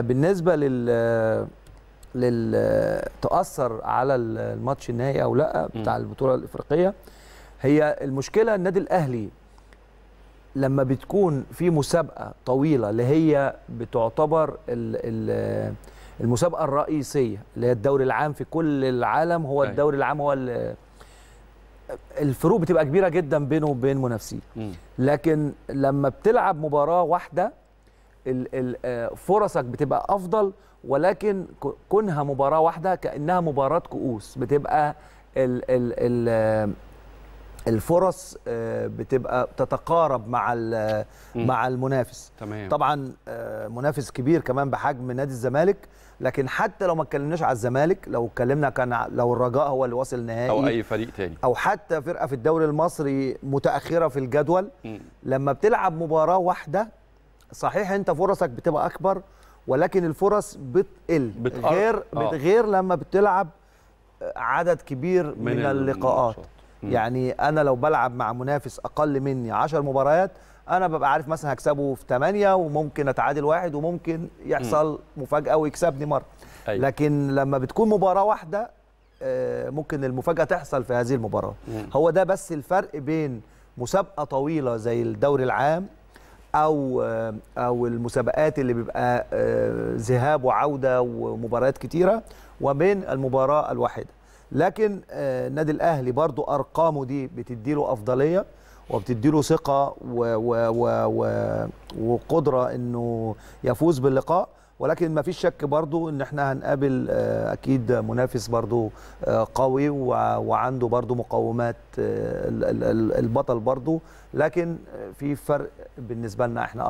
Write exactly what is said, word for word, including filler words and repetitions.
بالنسبه لل للتأثر على الماتش النهائي او لا بتاع البطوله الافريقيه، هي المشكله النادي الاهلي لما بتكون في مسابقه طويله اللي هي بتعتبر المسابقه الرئيسيه اللي هي الدوري العام في كل العالم، هو الدوري العام هو الفروق بتبقى كبيره جدا بينه وبين منافسيه، لكن لما بتلعب مباراه واحده فرصك بتبقى افضل، ولكن كونها مباراه واحده كانها مباراه كؤوس، بتبقى ال ال ال الفرص بتبقى تتقارب مع مع المنافس. تمام. طبعا منافس كبير كمان بحجم نادي الزمالك، لكن حتى لو ما اتكلمناش على الزمالك، لو اتكلمنا كان لو الرجاء هو اللي واصل نهائي او اي فريق تاني او حتى فرقه في الدوري المصري متاخره في الجدول، م. لما بتلعب مباراه واحده صحيح انت فرصك بتبقى اكبر، ولكن الفرص بتقل بتقر... غير آه. غير لما بتلعب عدد كبير من, من اللقاءات. يعني انا لو بلعب مع منافس اقل مني عشر مباريات، انا ببقى عارف مثلا هكسبه في ثمانية وممكن اتعادل واحد وممكن يحصل مفاجاه ويكسبني مره. أي. لكن لما بتكون مباراه واحده ممكن المفاجاه تحصل في هذه المباراه. مم. هو ده بس الفرق بين مسابقه طويله زي الدوري العام او او المسابقات اللي بيبقى ذهاب وعوده ومباريات كتيره، وبين المباراه الواحده. لكن النادي الاهلي برضو ارقامه دي بتديله افضليه وبتديله ثقه و و و وقدره انه يفوز باللقاء، ولكن ما فيش شك برضو ان احنا هنقابل اكيد منافس برضو قوي وعنده برضو مقومات البطل برضو، لكن في فرق بالنسبه لنا احنا.